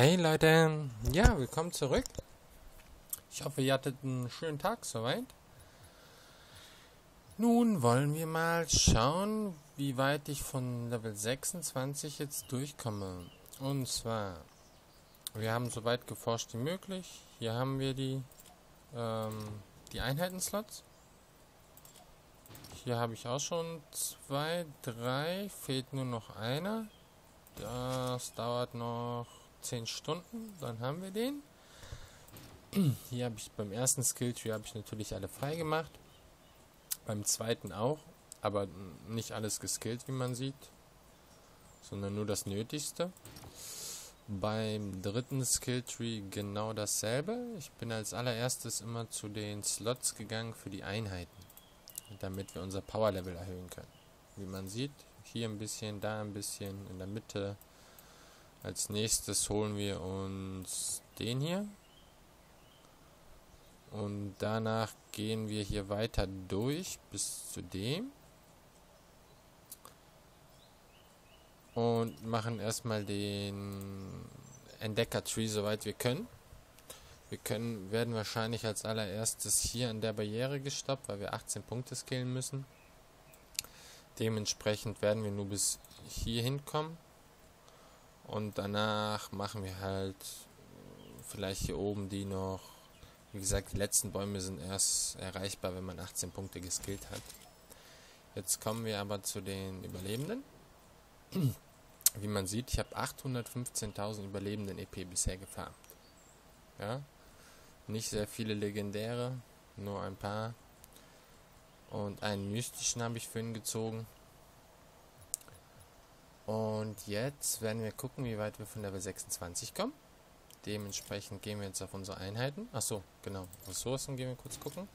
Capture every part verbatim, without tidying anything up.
Hey Leute, ja, willkommen zurück. Ich hoffe, ihr hattet einen schönen Tag soweit. Nun wollen wir mal schauen, wie weit ich von Level sechsundzwanzig jetzt durchkomme. Und zwar, wir haben so weit geforscht wie möglich. Hier haben wir die, ähm, die Einheitenslots. Hier habe ich auch schon zwei, drei, fehlt nur noch einer. Das dauert noch zehn Stunden, dann haben wir den. Hier habe ich beim ersten Skilltree habe ich natürlich alle frei gemacht. Beim zweiten auch, aber nicht alles geskillt, wie man sieht, sondern nur das Nötigste. Beim dritten Skilltree genau dasselbe. Ich bin als allererstes immer zu den Slots gegangen für die Einheiten, damit wir unser Power Level erhöhen können. Wie man sieht, hier ein bisschen, da ein bisschen, in der Mitte. Als nächstes holen wir uns den hier. Und danach gehen wir hier weiter durch bis zu dem. Und machen erstmal den Entdecker-Tree soweit wir können. Wir können, werden wahrscheinlich als allererstes hier an der Barriere gestoppt, weil wir achtzehn Punkte skillen müssen. Dementsprechend werden wir nur bis hier hinkommen. Und danach machen wir halt vielleicht hier oben die noch, wie gesagt, die letzten Bäume sind erst erreichbar, wenn man achtzehn Punkte geskillt hat. Jetzt kommen wir aber zu den Überlebenden. Wie man sieht, ich habe achthundertfünfzehntausend Überlebenden E P bisher gefarmt. Ja, nicht sehr viele legendäre, nur ein paar. Und einen mystischen habe ich für ihn gezogen. Und jetzt werden wir gucken, wie weit wir von Level sechsundzwanzig kommen. Dementsprechend gehen wir jetzt auf unsere Einheiten. Achso, genau. Ressourcen gehen wir kurz gucken.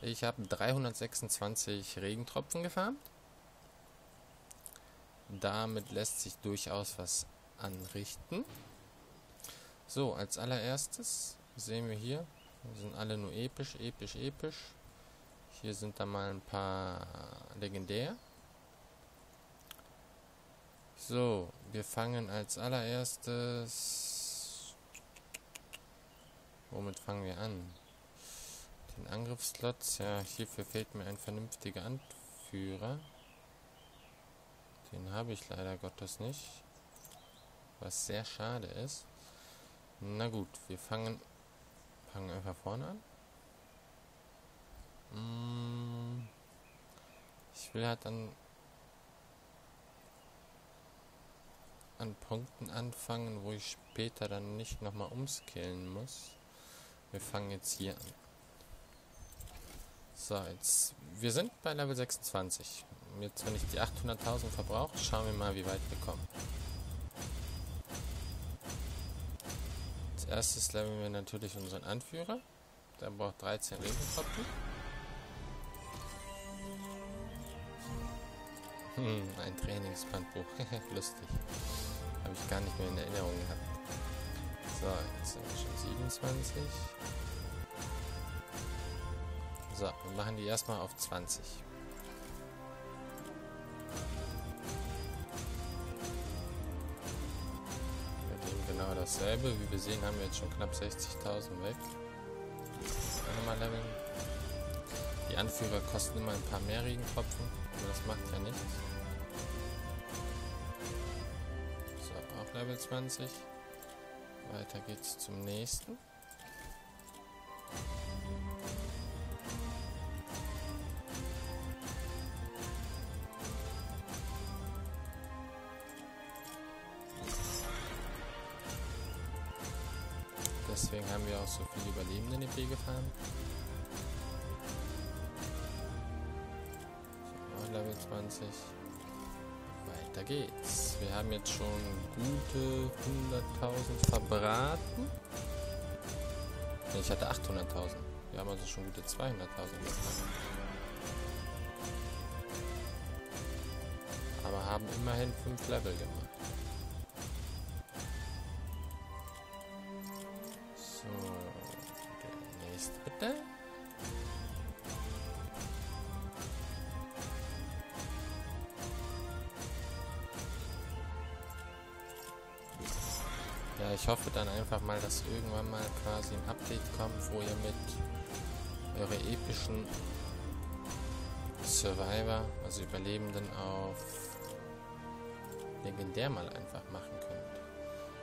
Ich habe dreihundertsechsundzwanzig Regentropfen gefarmt. Damit lässt sich durchaus was anrichten. So, als allererstes sehen wir hier, sind alle nur episch, episch, episch. Hier sind da mal ein paar legendär. So, wir fangen als allererstes... Womit fangen wir an? Den Angriffsslots. Ja, hierfür fehlt mir ein vernünftiger Anführer. Den habe ich leider Gottes nicht. Was sehr schade ist. Na gut, wir fangen, fangen einfach vorne an. Hm, ich will halt dann... an Punkten anfangen, wo ich später dann nicht nochmal umskillen muss. Wir fangen jetzt hier an. So, jetzt, wir sind bei Level sechsundzwanzig. Jetzt, wenn ich die achthunderttausend verbrauche, schauen wir mal, wie weit wir kommen. Als erstes leveln wir natürlich unseren Anführer. Der braucht dreizehn Regentropfen. Hm, ein Trainingsbandbuch. Lustig. Habe ich gar nicht mehr in Erinnerung gehabt. So, jetzt sind wir schon siebenundzwanzig. So, wir machen die erstmal auf zwanzig. Wir nehmen genau dasselbe. Wie wir sehen, haben wir jetzt schon knapp sechzigtausend weg. Nochmal leveln. Die Anführer kosten immer ein paar mehr Regentropfen, aber das macht ja nichts. Level zwanzig. Weiter geht's zum nächsten. Deswegen haben wir auch so viele Überlebende in E P gefahren. So, Level zwanzig. Da geht's. Wir haben jetzt schon gute hunderttausend verbraten. Ne, ich hatte achthunderttausend. Wir haben also schon gute zweihunderttausend verbraten. Aber haben immerhin fünf Level gemacht. So, der nächste bitte. Ja, ich hoffe dann einfach mal, dass irgendwann mal quasi ein Update kommt, wo ihr mit eure epischen Survivor, also Überlebenden, auf legendär mal einfach machen könnt.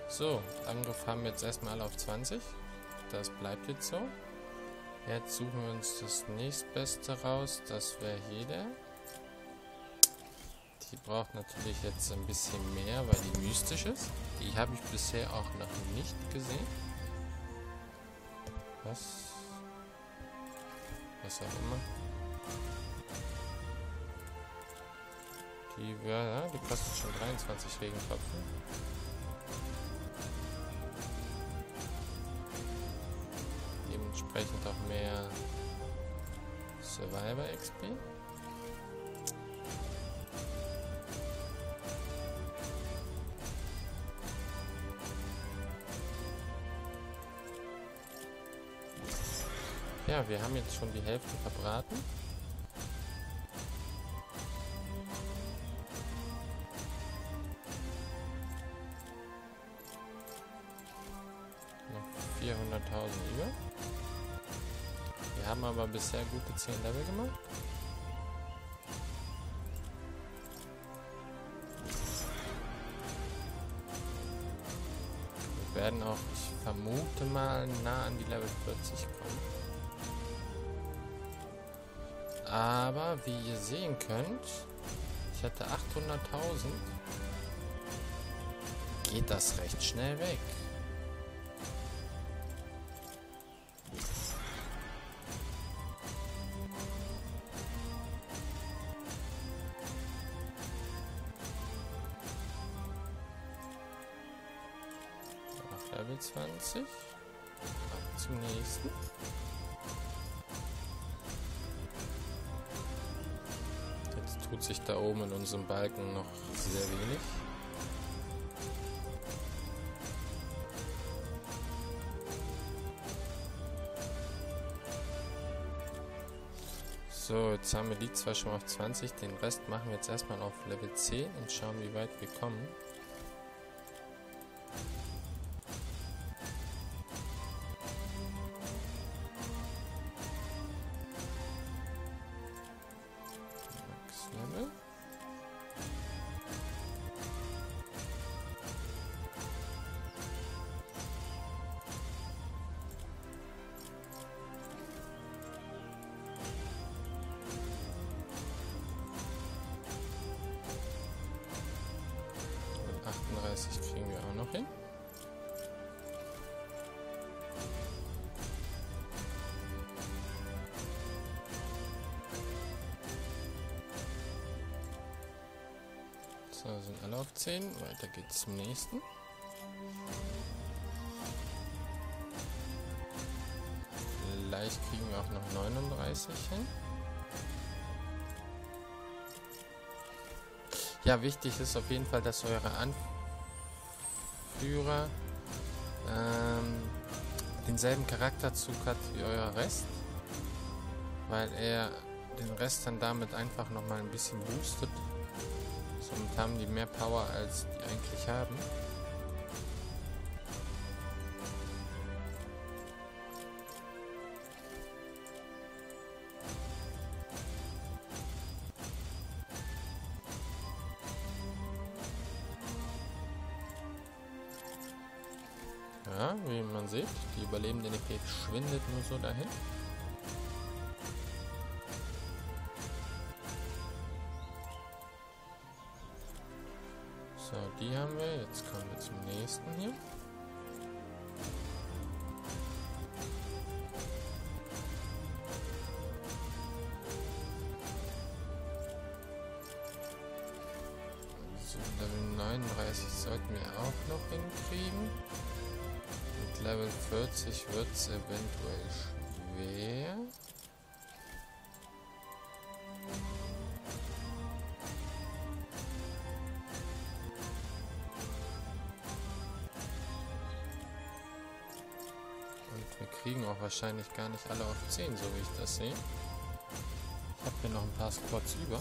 So, Angriff haben wir jetzt erstmal auf zwanzig. Das bleibt jetzt so. Jetzt suchen wir uns das nächstbeste raus. Das wäre hier der. Die braucht natürlich jetzt ein bisschen mehr, weil die mystisch ist. Die habe ich bisher auch noch nicht gesehen. Was? Was auch immer. Die, ja, die kostet schon dreiundzwanzig Regentropfen. Dementsprechend auch mehr Survivor X P. Ja, wir haben jetzt schon die Hälfte verbraten. Noch vierhunderttausend über. Wir haben aber bisher gute zehn Level gemacht. Wir werden auch, ich vermute mal, nah an die Level vierzig kommen. Aber wie ihr sehen könnt, ich hatte achthunderttausend, geht das recht schnell weg. Auf Level zwanzig, ab zum nächsten. Tut sich da oben in unserem Balken noch sehr wenig. So, jetzt haben wir die zwar schon auf zwanzig, den Rest machen wir jetzt erstmal auf Level zehn und schauen, wie weit wir kommen. achtunddreißig kriegen wir auch noch hin. So, sind alle auf zehn. Weiter geht's zum nächsten. Vielleicht kriegen wir auch noch neununddreißig hin. Ja, wichtig ist auf jeden Fall, dass eure Anführer ähm, denselben Charakterzug hat wie euer Rest, weil er den Rest dann damit einfach nochmal ein bisschen boostet. Somit haben die mehr Power, als die eigentlich haben. Ja, wie man sieht, die überlebende N P C schwindet nur so dahin. So, die haben wir. Jetzt kommen wir zum nächsten hier. So, Level neununddreißig sollten wir auch noch hinkriegen. Mit Level vierzig wird es eventuell schwer. Wir kriegen auch wahrscheinlich gar nicht alle auf zehn, so wie ich das sehe. Ich habe hier noch ein paar Squads über.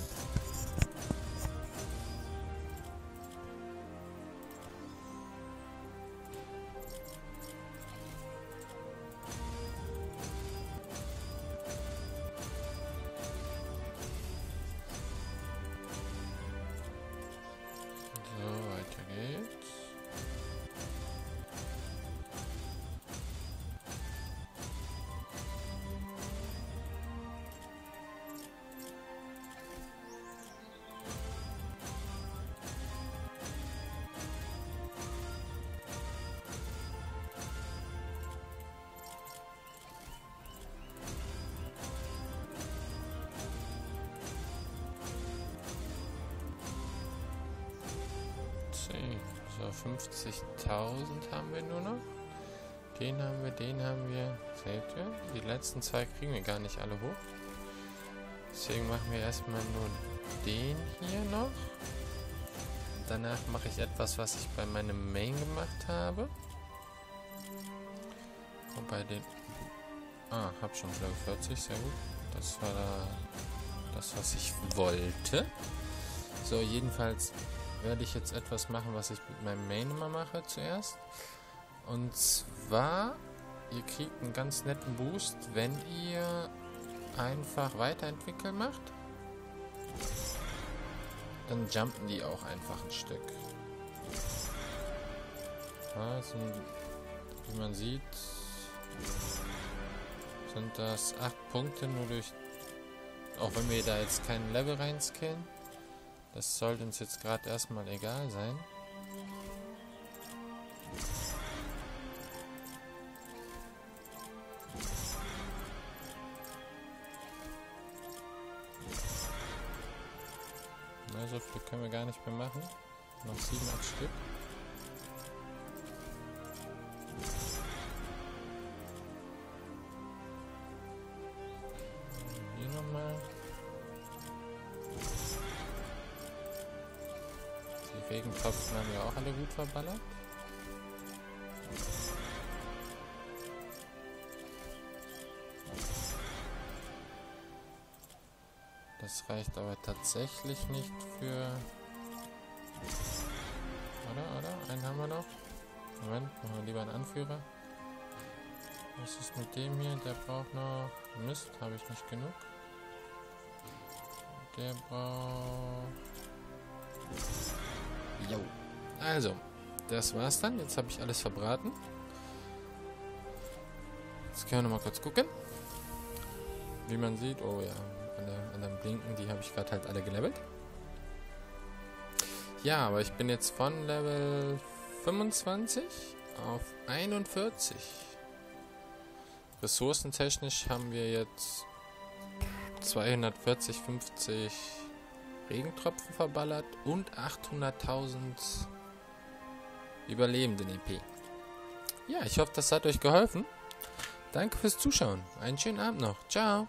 So, fünfzigtausend haben wir nur noch. Den haben wir, den haben wir. Seht ihr? Die letzten zwei kriegen wir gar nicht alle hoch. Deswegen machen wir erstmal nur den hier noch. Danach mache ich etwas, was ich bei meinem Main gemacht habe. Und bei den... Ah, hab schon Level vierzig, sehr gut. Das war da das, was ich wollte. So, jedenfalls werde ich jetzt etwas machen, was ich mit meinem Main immer mache zuerst. Und zwar, ihr kriegt einen ganz netten Boost, wenn ihr einfach weiterentwickeln macht. Dann jumpen die auch einfach ein Stück. Da sind, wie man sieht, sind das acht Punkte nur durch... Auch wenn wir da jetzt kein Level reinscannen. Das sollte uns jetzt gerade erstmal egal sein. So viel können wir gar nicht mehr machen. Noch sieben, acht Stück. Hier nochmal. Die Regentropfen haben wir auch alle gut verballert. Das reicht aber tatsächlich nicht für... Oder, oder? Einen haben wir noch. Moment, machen wir lieber einen Anführer. Was ist mit dem hier? Der braucht noch... Mist, habe ich nicht genug. Der braucht... Jo. Also, das war's dann. Jetzt habe ich alles verbraten. Jetzt können wir nochmal kurz gucken. Wie man sieht, oh ja... An den Blinken, die habe ich gerade halt alle gelevelt. Ja, aber ich bin jetzt von Level fünfundzwanzig auf einundvierzig. Ressourcentechnisch haben wir jetzt zweihundertvierzig, fünfzig Regentropfen verballert und achthunderttausend Überlebenden E P. Ja, ich hoffe, das hat euch geholfen. Danke fürs Zuschauen. Einen schönen Abend noch. Ciao.